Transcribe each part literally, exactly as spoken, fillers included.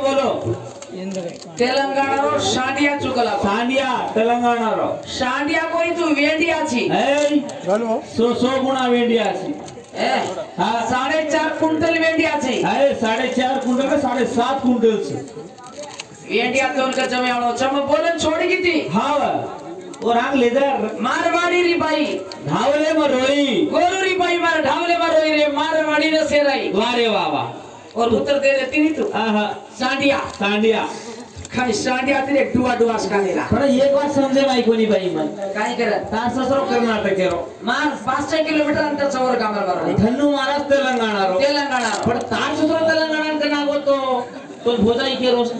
बोलो बोलो तेलंगाना रो शांडिया चुकला शांडिया तेलंगाना रो शांडिया कोई तू वेंडिया छी ए सो सो गुना वेंडिया छी ए हां साढ़े चार कुंटल वेंडिया छी अरे साढ़े चार कुंटल में साढ़े सात कुंटल छी वेंडिया तोल का जमे आलो चम बोलन छोड़ी की थी हां और आंग लेदर मारवाड़ी री भाई धावले में रोई गोरू री भाई मार धावले में रोई रे मारवाड़ी ने सेराई वारे वावा और उत्तर दे देती नहीं तू आहा सांडिया सांडिया खाई सांडिया तेरे डुआ डुआ स्कालेला पर एक बात समझे भाई कोनी भाई मन काई करे तार ससुर कर्नाटक केरो मार पाँच किलोमीटर अंतर सवर कामल मारो धनु महाराज तेलंगाना रो तेलंगाना पर तार ससुर तेलंगाना के नागो तो तो भोजाई के रोस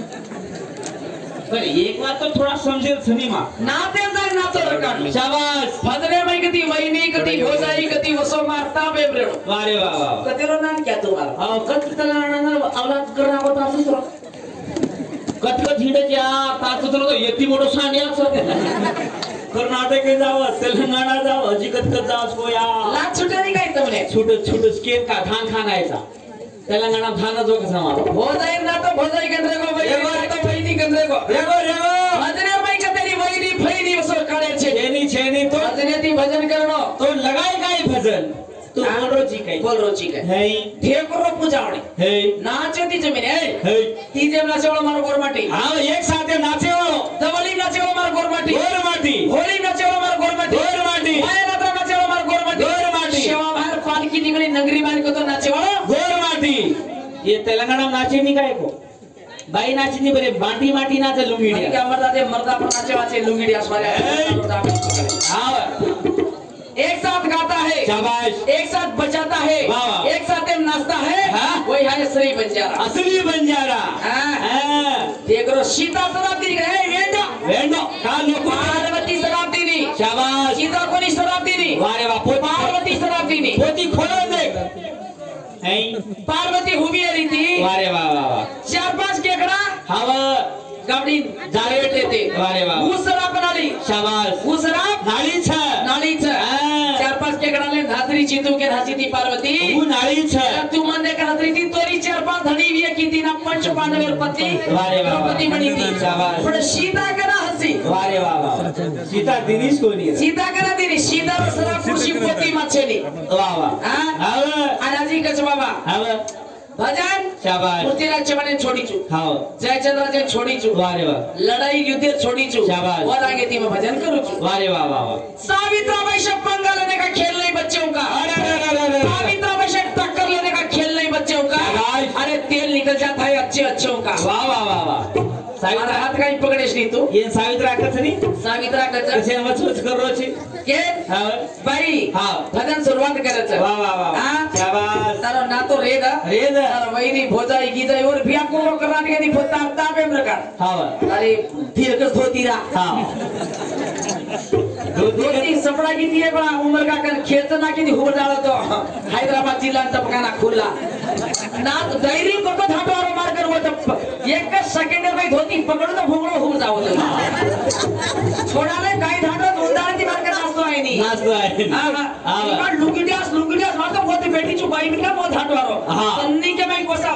पर एक बात तो थोड़ा समझे सुनी मां ना तेजा ना तो रकाट शाबाश भद्रे में कती वहीनी कती भोजाई कती वसो मारता बेबरे वारे वाह वाह कतेरो नाम क्या तुम्हारा हां कत तेलंगाना औलाद करना को तार ससुर कतको झीड़े जा तासुतरो तो यति मोडो सांडिया छ कर्नाटक के जाओ तेलंगाना जाओ हजी कतको जास कोया ला छुटरी काय तुमने छुट छुट के का धान खाना ऐसा तेलंगाना धान जो के समारो भोजाई ना तो भोजाई केंद्र को भाई रेगो तो भईनी केंद्र को रेगो रेगो भजने भाई के तेरी वईनी फईनी वसर काडे छे एनी छेनी तो भजने ती भजन करनो तो लगाई काय भजन तो रोजी कई बोल रोजी कई हे ठेकरो पूजावणी हे नाचेती जमीन हे हे ती जेमला सेवळ मारो गोरमाटी हां एक साथे नाचेवळो दवली नाचेवळो मारो गोरमाटी गोरमाटी होली नाचेवळो मारो गोरमाटी गोरमाटी मायरात्र नाचेवळो मारो गोरमाटी गोरमाटी सेवा बाहर पालकी निकली नगरी बाल को तो नाचेवळो गोरमाटी ये तेलंगाना नाचे नी काय को बाई नाचे नी बरे बाटी माटी नाचे लुंगीडिया क्या मरदा दे मरदा पर नाचे वाचे लुंगीडिया सारे हां एक साथ गाता है शाबाश एक साथ बजाता है एक साथ हम नाचता है हाँ? वही है असली बंजारा असली बंजारा हां हां देखो सीता शराबती है वेंडो वेंडो का लोग पार्वती शराबती नी शाबाश सीता कोनी शराबती नी वारे वाह पार्वती शराबती नी पोती खोलो देख है पार्वती हुबी रीति वारे वाह वाह चार पांच केकड़ा हवा गाड़ी जारेट लेते वारे वाह मुसरा बना ली शाबाश मुसरा नाली छ नाली छ धात्री चितू के धासी थी पार्वती वो नाड़ी छ तू मन ने धात्री थी तोरी चार पांच धनी भी की थी ना पंच पांडव और पति वारे वाह पति बनी थी शाबाश पर सीता करा हंसी वारे वाह सीता दिनेश कोनी है सीता करा दिनेश सीता रसरा खुशी पति मछली वाह वाह हां आनाजी कचबाबा हां भजन शाबाश पृथ्वीराज चव्हाण छोड़ी छु हां जयचंद्र जी छोड़ी छु वारे वाह लड़ाई युद्ध छोड़ी छु शाबाश और आगे थी मैं भजन करू छु वारे वाह वाह सावित्रीबाई सब पंगा लेने का खेल नहीं बच्चों का अरे अरे सावित्रीबाई सब टक्कर लेने का खेल नहीं बच्चों का अरे तेल निकल जाता है अच्छे अच्छों का वाह वाह वाह वाह सावित्रा हाथ का ही पकड़ेश नहीं तो ये सावित्रा का छनी सावित्रा का जैसे हम सोच कर रो छी के हां भाई हां भजन शुरुआत करे छ वाह वाह वाह हां शाबाश तारो ना तो रेदा रेदा तारो वही नहीं भोजाई गीजाई और बिया को करना के नहीं पोता ता पे प्रकार हां अरे धीर कर धोतीरा हां धोती सपड़ा की थी बड़ा उम्र का कर खेत ना की हुर डालो तो हैदराबाद जिला तपकाना खुला ना डायरी को को हटा और मार कर वो तब एक सेकंड में धोती पकड़ो तो भोंगड़ो हो जाओ छोड़ा ले गाय ढाडो ढूंढाने की बात कर नाच तो आई नहीं नाच तो आई हां हां लुगड़ियास लुगड़ियास मार तो बहुत बेटी छु बाई बिना बहुत ढाडो आरो सन्नी के मैं कोसा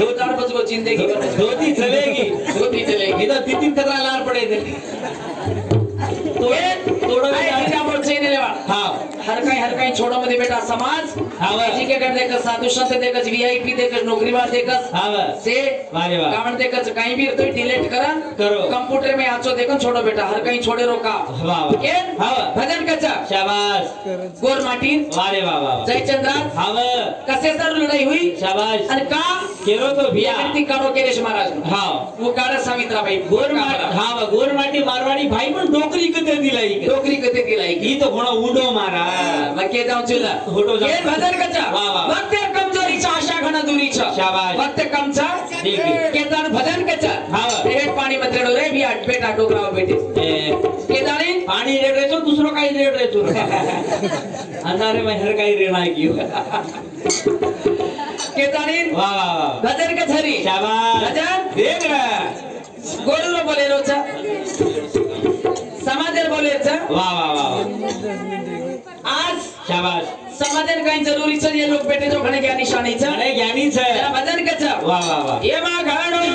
दो चार बज को जिंदगी धोती चलेगी धोती चलेगी तो तीन-तीन कतरा लार पड़े थे तो थोड़ा बेटा बोल चाहिए लेवा हां हर काई हर काई छोड़ो मत बेटा समाज हां जी के कर देख साधु संत देख वीआईपी देख नौकरीवार देख हां से वारे वाह कामन देख काई भी तो डिलीट करा करो कंप्यूटर में आछो देखो छोड़ो बेटा हर काई छोड़े रोका वाह वाह के हां भजन कचा शाबाश गोर माटी वारे वाह वाह जयचंद्र हां कसे सर लड़ाई हुई शाबाश अन का केरो तो भिया व्यक्ति कारो केरेश महाराज हां वो कारा सावित्रा भाई गोर माटी हां गोर माटी मारवाड़ी भाई पण नौकरी कते दिलाई नौकरी कते दिलाई ई तो घणो ऊंडो मारा मके जाऊ चला फोटो जा ये भजन कचा वाह वाह वक्त कमजोरी छ आशा घना दूरी छ शाबाश वक्त कम छ ठीक के जान भजन कचा हां पेट पानी मतरेडो रे भी आठ बेटा डोकरा बेटे के जाने पानी रेड रे तो दूसरो काई रेड रे तो अंधारे में हर काई रेना कियो के जाने वाह वाह भजन कचरी शाबाश भजन देख रे गोलरो बोले रो छ समाज रे बोले छ वाह वाह वाह आज शाबाश समाजन कहीं जरूरी छ ये लोग बेटे जो घणे ज्ञानी शानी छ घणे ज्ञानी छ भजन कचा वाह वाह वाह ये मा घणो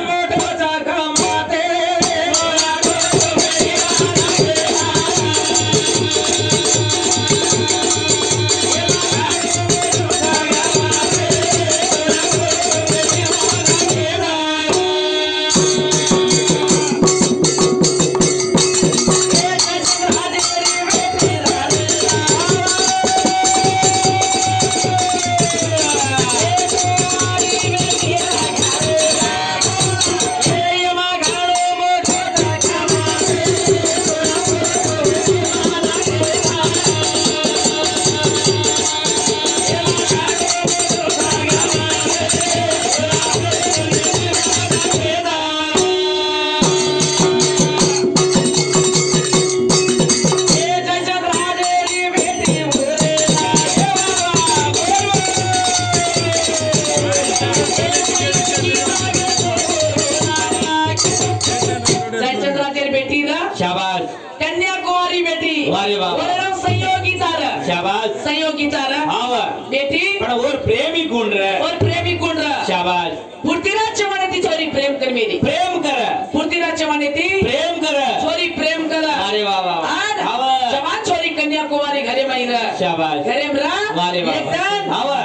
संयोगी तारा आवा बेटी पण और प्रेमी गुण रे और प्रेमी गुण रे शाबाश पूर्तिराज चवाने ती छोरी प्रेम कर मेरी प्रेम कर पूर्तिराज चवाने ती प्रेम कर छोरी प्रेम कर अरे वाह वाह आज आवा जवान छोरी कन्या कुमारी घरे में रे शाबाश घरे में रा वारे वाह एकदम आवा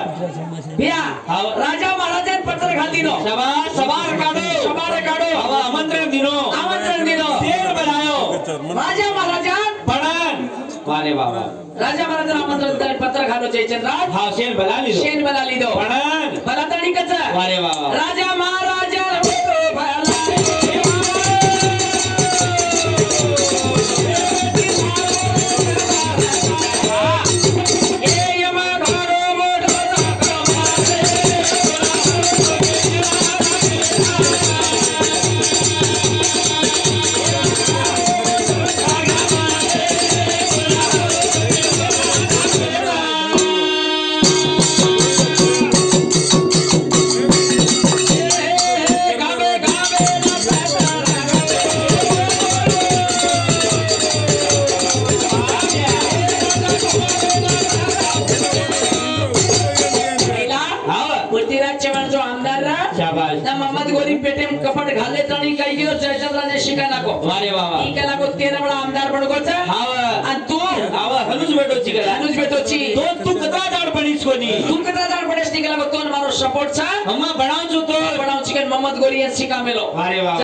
भैया राजा महाराजा पत्र खा दिनो शाबाश सवार काढो सवार काढो आवा आमंत्रण दिनो आमंत्रण दिनो शेर बनायो राजा महाराजा पणन वारे वाह राजा महाराज आमंत्रण पत्र खानो जयचंद राज हां शेर बला ली दो शेर बला ली दो पणन बलाताणी कचा वारे वाह राजा महाराज रवो भला वारे वावा इकला को तेरा बड़ा आमदार बड़ गोचा हावा आ तो हावा हनुज बेटो ची गला हनुज बेटो ची तो तू कदा दाड़ पड़ीस कोनी तू कदा दाड़ पड़ेस निकला को तोन मारो सपोर्ट छ हम्मा बणाऊ जो तो बणाऊ चिकन मोहम्मद गोरी एसी का मेलो वारे वावा।